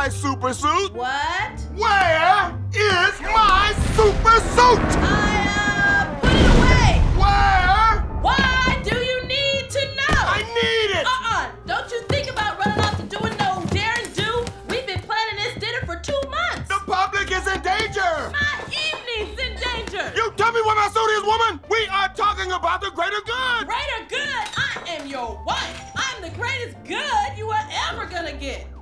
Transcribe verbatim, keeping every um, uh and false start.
my super suit? What? Where is my super suit? I, uh, put it away. Where? Why do you need to know? I need it. Uh-uh. Don't you think about running off to doing no daring do? We've been planning this dinner for two months. The public is in danger. My evening's in danger. You tell me what my suit is, woman. We are talking about the greater good. Greater good? I am your wife. I'm the greatest good you are ever gonna get.